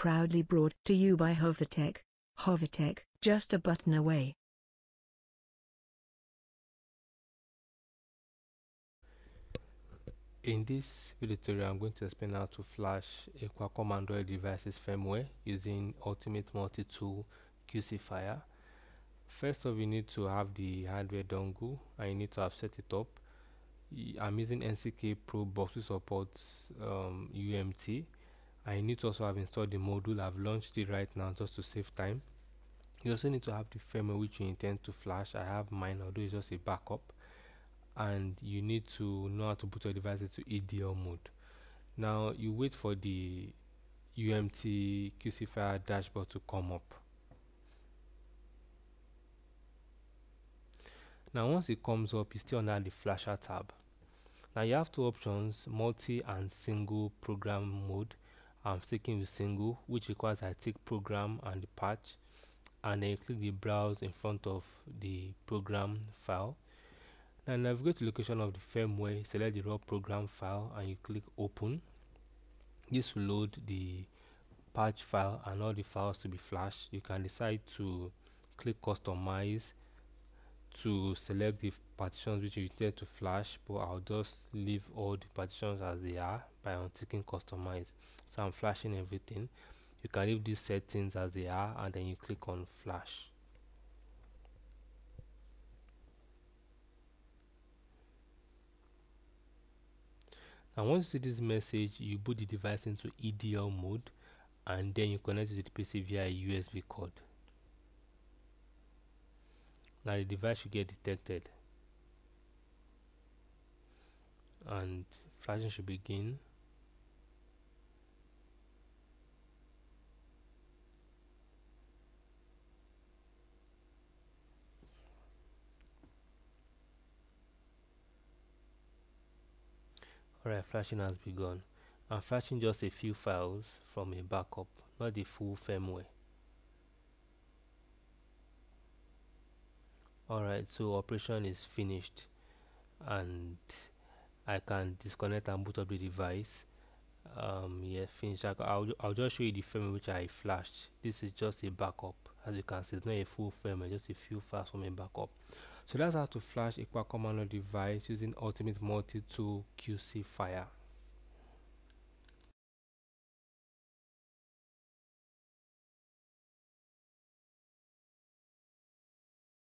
proudly brought to you by Hovatek. Hovatek, just a button away. In this video tutorial, I'm going to explain how to flash a Qualcomm Android device's firmware using Ultimate Multi Tool QcFire. First off, you need to have the hardware dongle and you need to have set it up. I'm using NCK Pro Box, which supports UMT. I need to also have installed the module. I've launched it right now just to save time. You also need to have the firmware which you intend to flash. I have mine, although it's just a backup. And you need to know how to put your devices to EDL mode. Now you wait for the UMT QcFire dashboard to come up. Now once it comes up, it's still under the flasher tab. Now you have two options, multi and single program mode. I'm sticking with single, which requires I take program and the patch, and then you click the browse in front of the program file. Now navigate to the location of the firmware, select the raw program file and you click open. This will load the patch file and all the files to be flashed. You can decide to click customize to select the partitions which you intend to flash, but I'll just leave all the partitions as they are by unticking customize. So I'm flashing everything. You can leave these settings as they are and then you click on flash. Now once you see this message, you boot the device into EDL mode and then you connect it to the PC via a USB cord. Now the device should get detected and flashing should begin. Alright, flashing has begun. I'm flashing just a few files from a backup, not the full firmware. Alright, so operation is finished and I can disconnect and boot up the device. Yeah, finished. I'll just show you the firmware which I flashed. This is just a backup. As you can see, it's not a full firmware, just a few files from a backup. So that's how to flash a Qualcomm Android device using Ultimate Multi Tool QcFire.